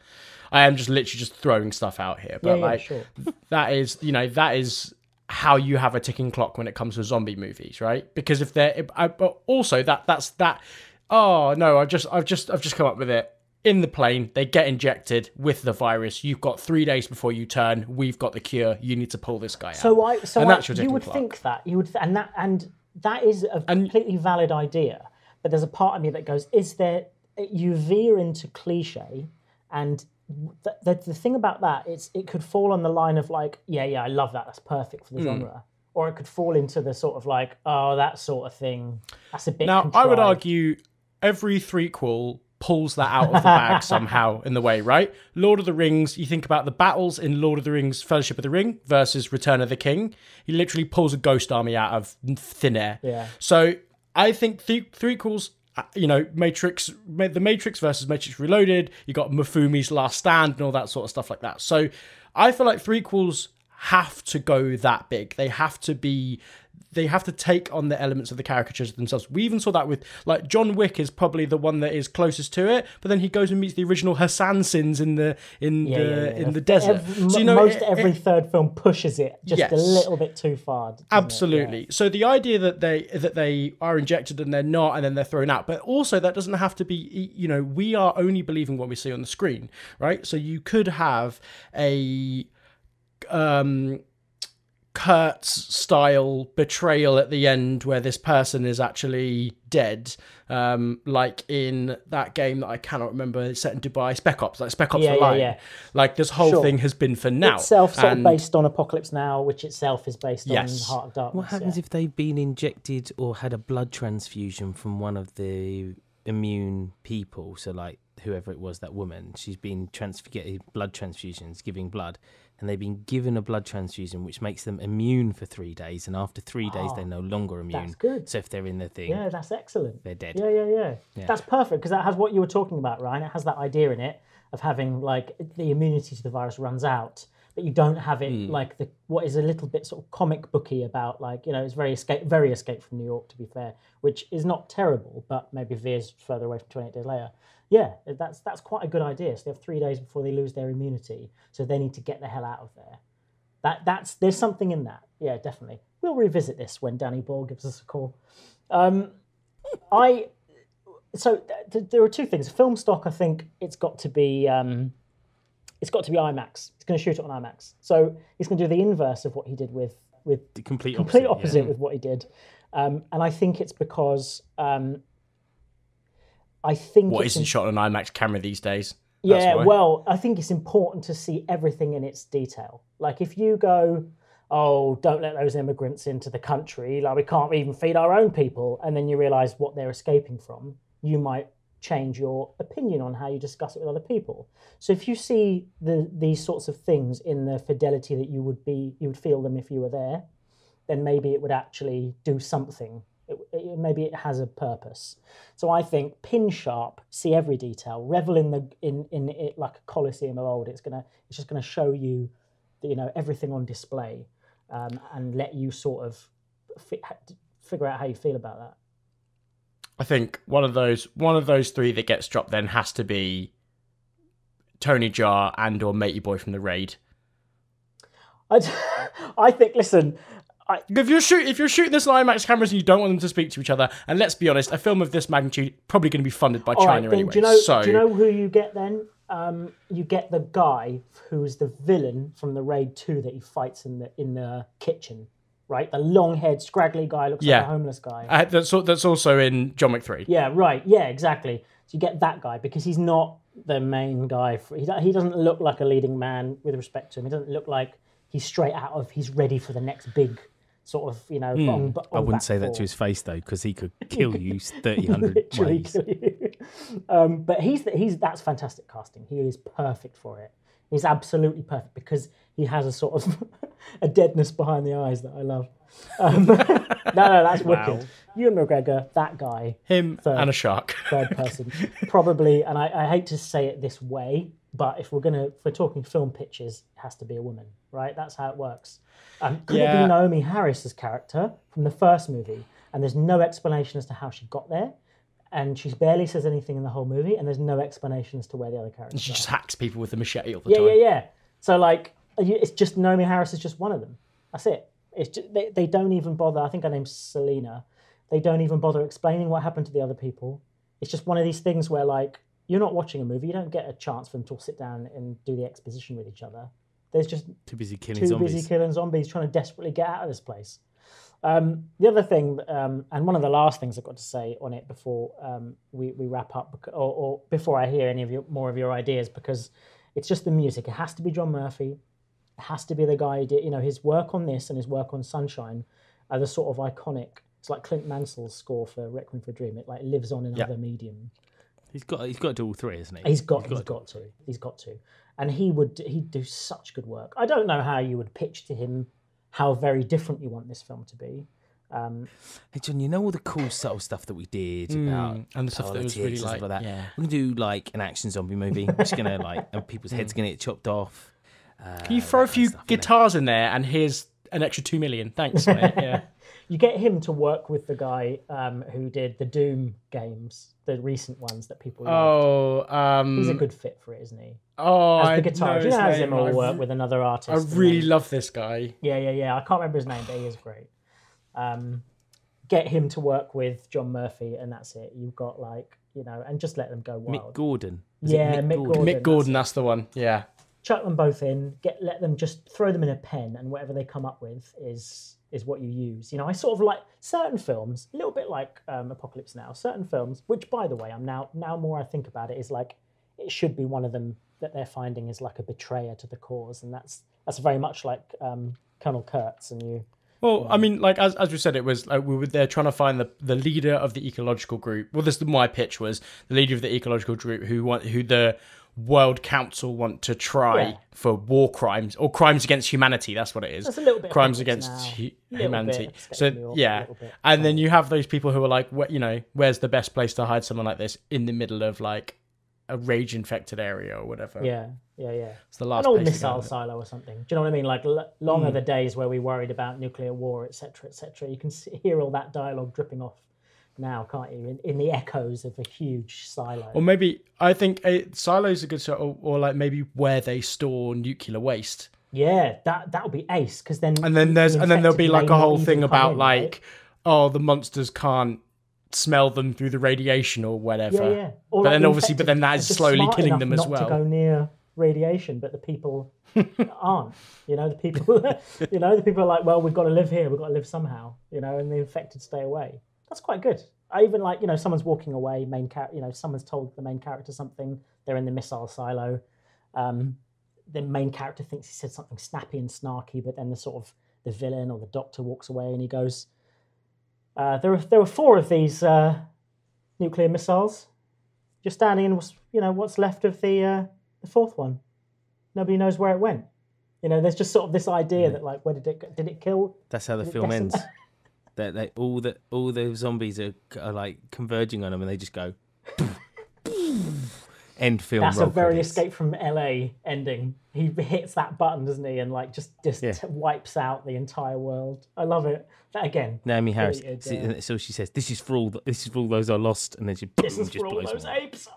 I am just literally just throwing stuff out here. But yeah, like, sure. That is, you know, that is how you have a ticking clock when it comes to zombie movies, right? Because if they're, but also that's that, oh no, I've just come up with it. in the plane, they get injected with the virus. You've got 3 days before you turn. We've got the cure. You need to pull this guy out. So you would think that is a completely valid idea. But there's a part of me that goes, is there? You veer into cliche, and the thing about that is it could fall on the line of like, yeah, I love that. That's perfect for the genre. Or it could fall into the sort of like, oh, that sort of thing. That's a bit contrived. I would argue every threequel pulls that out of the bag somehow in the way, right? Lord of the Rings, you think about the battles in Lord of the Rings, Fellowship of the Ring versus Return of the King. He literally pulls a ghost army out of thin air. Yeah. So I think threequels, you know, the Matrix versus Matrix Reloaded, you got Mifumi's Last Stand and all that sort of stuff like that. So I feel like threequels have to go that big. They have to be... They have to take on the elements of the caricatures themselves. We even saw that with, like, John Wick is probably the one that is closest to it, but then he goes and meets the original Hassan Sins in the desert. Most every third film pushes it just a little bit too far. Absolutely. Yeah. So the idea that they are injected and they're not, and then they're thrown out, but also that doesn't have to be, you know, we are only believing what we see on the screen, right? So you could have a... Kurtz style betrayal at the end where this person is actually dead, like in that game that I cannot remember, set in Dubai, Spec Ops: The Line. Yeah. Like this whole thing has been for now. Itself sort of based on Apocalypse Now, which itself is based on Heart of Darkness. What happens if they've been injected or had a blood transfusion from one of the immune people? So like whoever it was, that woman, she's been getting blood transfusions, giving blood. And they've been given a blood transfusion, which makes them immune for 3 days. And after 3 days, they're no longer immune. That's good. So if they're in the thing, that's excellent. They're dead. Yeah. That's perfect because that has what you were talking about, Ryan. It has that idea in it of having like the immunity to the virus runs out, but you don't have it like what is a little bit sort of comic booky about, like, you know, it's very Escape from New York, to be fair, which is not terrible, but maybe veers further away from 28 Days Later. Yeah, that's quite a good idea. So they have 3 days before they lose their immunity, so they need to get the hell out of there. There's something in that. Yeah, definitely. We'll revisit this when Danny Boyle gives us a call. There are two things. Film stock, I think it's got to be IMAX. It's going to shoot it on IMAX. So he's going to do the inverse of what he did with the complete opposite with what he did. And I think it's because. What isn't shot on an IMAX camera these days? Yeah, well, I think it's important to see everything in its detail. Like if you go, oh, don't let those immigrants into the country, like we can't even feed our own people, and then you realise what they're escaping from, you might change your opinion on how you discuss it with other people. So if you see these sorts of things in the fidelity that you would feel them if you were there, then maybe it would actually do something. Maybe it has a purpose. So I think pin sharp, see every detail, revel in it like a Colosseum of old. It's just gonna show you, you know, everything on display, and let you sort of figure out how you feel about that. I think one of those three that gets dropped then has to be Tony Jaa and/or Matey Boy from The Raid. I think. Listen. If you're shooting this on IMAX cameras and you don't want them to speak to each other, and let's be honest, a film of this magnitude probably going to be funded by China anyway. Do you know who you get then? You get the guy who's the villain from the Raid 2 that he fights in the kitchen, right? The long-haired, scraggly guy looks like a homeless guy. That's also in John Wick 3. Yeah, right. Yeah, exactly. So you get that guy because he's not the main guy. He doesn't look like a leading man with respect to him. He doesn't look like he's he's ready for the next big. Sort of, you know. I wouldn't say that to his face though, because he could kill you 3,000 ways. But that's fantastic casting. He is perfect for it. He's absolutely perfect because he has a sort of a deadness behind the eyes that I love. No, that's wicked. Ewan McGregor, that guy, him, and a shark, third person, probably. And I hate to say it this way, but if we're talking film pitches, it has to be a woman, right? That's how it works. Could it be Naomi Harris's character from the first movie? And there's no explanation as to how she got there. And she barely says anything in the whole movie. And there's no explanation as to where the other characters are. She just hacks people with a machete all the time. Yeah. So like, it's just Naomi Harris is just one of them. That's it. It's just, they don't even bother. I think her name's Selena. They don't even bother explaining what happened to the other people. It's just one of these things where like, you're not watching a movie. You don't get a chance for them to all sit down and do the exposition with each other. There's just too busy killing zombies trying to desperately get out of this place. The other thing, and one of the last things I've got to say on it before we wrap up, or before I hear any of your, more of your ideas, because it's just the music. It has to be John Murphy. It has to be the guy who did, you know, his work on this and his work on Sunshine are the sort of iconic. It's like Clint Mansell's score for Requiem for a Dream. It like lives on in other medium. He's got to do all three, isn't he? He's got to. And he'd do such good work. I don't know how you would pitch to him how very different you want this film to be. Hey John, you know all the cool subtle stuff that we did about and the stuff that was really like that. Yeah. We're gonna do like an action zombie movie. We're just gonna like and people's heads gonna get chopped off. Can you throw a few guitars in there and here's an extra $2 million? Thanks, mate. Yeah. You get him to work with the guy who did the Doom games, the recent ones that people loved. He's a good fit for it, isn't he? Oh, as the guitarist. You know, has him all work with another artist. I really love this guy. Yeah. I can't remember his name, but he is great. Get him to work with John Murphy, and that's it. You've got like, you know, and just let them go wild. Mick Gordon. Mick Gordon. That's the one. Yeah. Chuck them both in. Let them just throw them in a pen, and whatever they come up with is what you use. You know, I sort of like certain films, a little bit like Apocalypse Now, certain films, which by the way, I'm now more I think about it, is like, it should be one of them that they're finding is like a betrayer to the cause. And that's very much like Colonel Kurtz and you. Well, you know. I mean, like, as we said, it was like, they're trying to find the leader of the ecological group. Well, this is my pitch was the leader of the ecological group who the World Council want to try for war crimes or crimes against humanity. That's what it is. That's a little bit crimes against humanity. So yeah, and then you have those people who are like, you know, where's the best place to hide someone like this in the middle of like a rage infected area or whatever? Yeah. It's the last an old missile silo or something. Do you know what I mean? Like long are the days where we worried about nuclear war, etc., etc. You can hear all that dialogue dripping off now, can't you? In the echoes of a huge silo. Or maybe I think silos are good, or like maybe where they store nuclear waste. Yeah, that would be ace, because then and then there'll be like a whole thing about like, oh, the monsters can't smell them through the radiation or whatever. Yeah. Or but like then obviously, but then that is slowly killing them as well. Not to go near radiation, but the people aren't. You know, the people. You know, the people are like, well, we've got to live here. We've got to live somehow. You know, and the infected stay away. That's quite good. I even like, you know, someone's walking away, you know, someone's told the main character something, they're in the missile silo. The main character thinks he said something snappy and snarky, but then the villain or the doctor walks away and he goes, there were four of these nuclear missiles. You're standing in, you know, what's left of the fourth one. Nobody knows where it went. You know, there's just sort of this idea that like, where did it kill? That's how the film ends. That all the zombies are like converging on them, and they just go. End film. That's a very Escape from LA ending. He hits that button, doesn't he, and like just wipes out the entire world. I love it. That again. Naomi Harris. So she says, "This is for all. This is for all those I lost." And then she. This is for all those apes.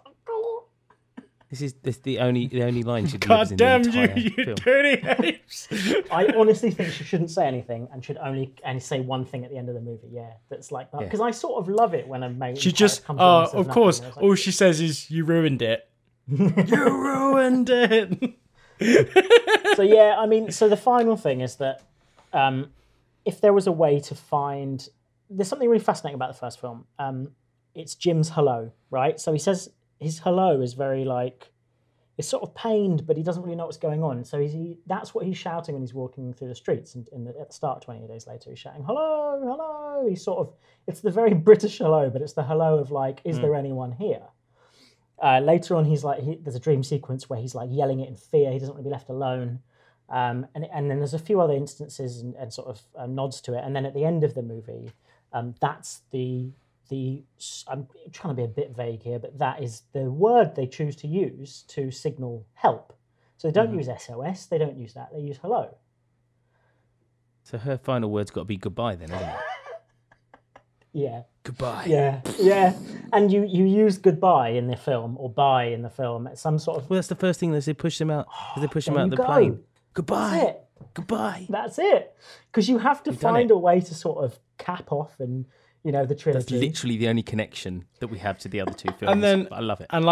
This is the only line she lives in the entire film. God damn you dirty apes! I honestly think she shouldn't say anything and should only say one thing at the end of the movie. Yeah, that's like that because I sort of love it when a mate. She just of course like, all she says is "You ruined it." You ruined it. So yeah, I mean, so the final thing is that if there was a way to find, there's something really fascinating about the first film. It's Jim's hello, right? So he says. His hello is very like, it's sort of pained, but he doesn't really know what's going on. So that's what he's shouting when he's walking through the streets. And at the start of 28 Days Later, he's shouting, hello, hello. He's sort of, it's the very British hello, but it's the hello of like, is there anyone here? Later on, he's like, there's a dream sequence where he's like yelling it in fear. He doesn't want to be left alone. And then there's a few other instances and sort of nods to it. And then at the end of the movie, that's the I'm trying to be a bit vague here, but that is the word they choose to use to signal help. So they don't use SOS, they don't use that, they use hello. So her final word's got to be goodbye then, isn't it? Yeah. Goodbye. Yeah, yeah. And you use goodbye in the film, or bye in the film, at some sort of... Well, that's the first thing, they push them out. They push them out of the plane. Goodbye. That's it. Goodbye. That's it. Because you have to find a way to sort of cap off and... you know, the trilogy. That's literally the only connection that we have to the other two films. And then, I love it. And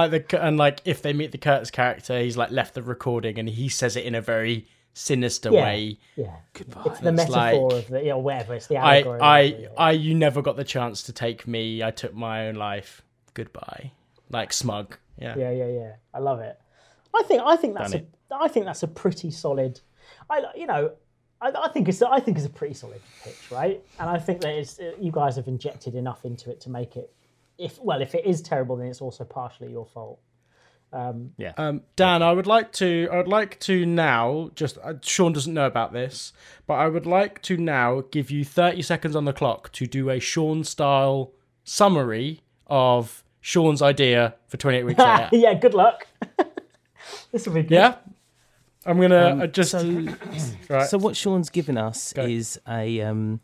like if they meet the Kurtz character, he's like left the recording and he says it in a very sinister way. Yeah, goodbye. It's the metaphor of the, you know, whatever. It's the allegory. You never got the chance to take me. I took my own life. Goodbye. Like smug. Yeah. I love it. I think that's a pretty solid. I think it's a pretty solid pitch, right? And I think that you guys have injected enough into it to make it. If it is terrible, then it's also partially your fault. Dan, I would like to now just Sean doesn't know about this, but I would like to now give you 30 seconds on the clock to do a Sean-style summary of Sean's idea for 28 Weeks Later. Yeah, good luck. This will be good. Yeah, I'm gonna just. Right. So what Sean's given us is a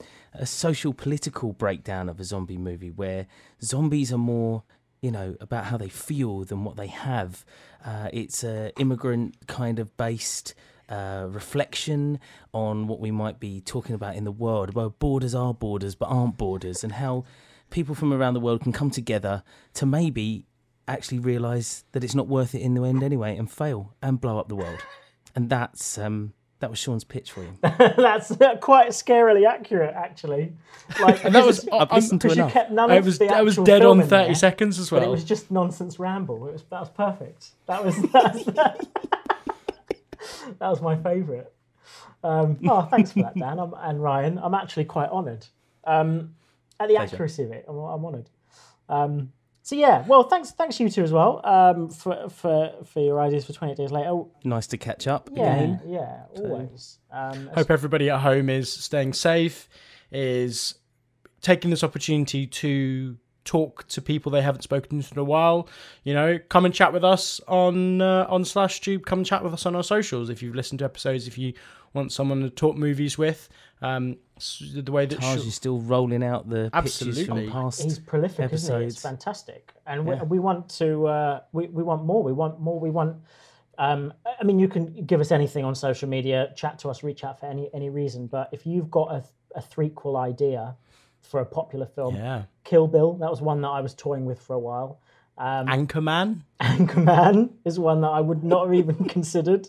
social political breakdown of a zombie movie where zombies are more, you know, about how they feel than what they have. It's a immigrant kind of based reflection on what we might be talking about in the world, where borders are borders but aren't borders, and how people from around the world can come together to maybe actually realise that it's not worth it in the end anyway and fail and blow up the world. And that's that was Sean's pitch for you. That's quite scarily accurate, actually. Like, and that was I've listened to enough. I was dead on 30 seconds as well. But it was just nonsense ramble. That was perfect. That was my favourite. Thanks for that, Dan and Ryan. I'm actually quite honoured at the accuracy of it. I'm honoured. So yeah, well, thanks you two as well for your ideas for 28 Days Later. Nice to catch up again. Yeah, always. Hope everybody at home is staying safe, is taking this opportunity to talk to people they haven't spoken to in a while. You know, come and chat with us on Slashtube. Come and chat with us on our socials if you've listened to episodes. If you want someone to talk movies with, the way that Taj is still rolling out the pictures from past episodes. He's prolific, isn't he? It's fantastic, and we want to we want more. We want. I mean, you can give us anything on social media. Chat to us. Reach out for any reason. But if you've got a threequel idea for a popular film, Kill Bill. That was one that I was toying with for a while. Anchorman is one that I would not have even considered.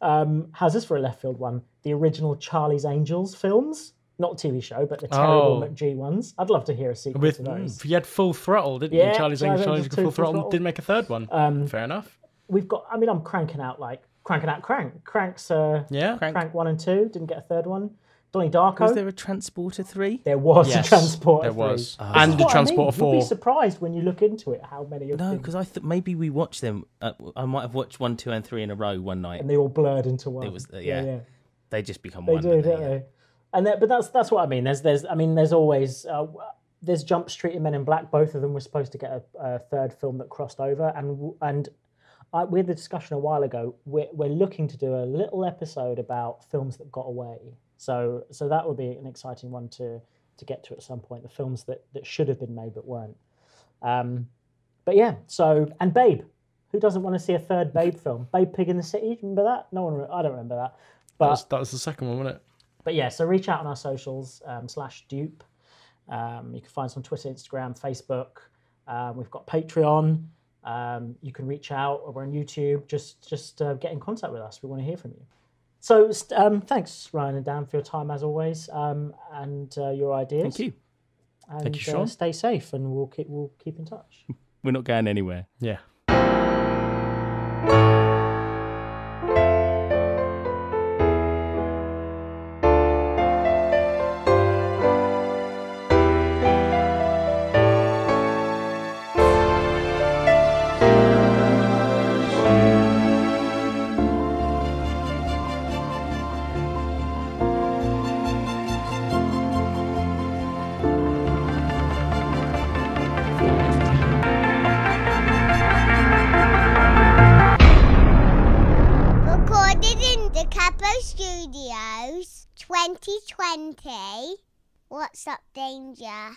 How's this for a left field one? The original Charlie's Angels films, not TV show, but the terrible McG ones. I'd love to hear a sequel to those. You had Full Throttle, didn't you? Charlie's Angels Full Throttle didn't make a third one. Fair enough. We've got. I mean, I'm cranking out Crank. Crank 1 and 2 didn't get a third one. Donnie Darko. Was there a Transporter 3? There was a Transporter 3. There was. And a Transporter 4. You'd be surprised when you look into it how many of them. No, because I thought maybe we watched them. I might have watched 1, 2 and 3 in a row one night. And they all blurred into one. It was, they just become one. They do, don't they? And but that's what I mean. There's always there's Jump Street and Men in Black. Both of them were supposed to get a third film that crossed over. And we had the discussion a while ago. We're looking to do a little episode about films that got away. So that would be an exciting one to get to at some point. The films that should have been made but weren't. And Babe. Who doesn't want to see a third Babe film? Babe Pig in the City, do you remember that? No one. I don't remember that. But that was the second one, wasn't it? But yeah, so reach out on our socials, /dupe. You can find us on Twitter, Instagram, Facebook. We've got Patreon. You can reach out. We're on YouTube. Just get in contact with us. We want to hear from you. So thanks, Ryan and Dan, for your time as always, and your ideas. Thank you. And, thank you, Sean. Stay safe, and we'll keep in touch. We're not going anywhere. Yeah. What's Up Danger?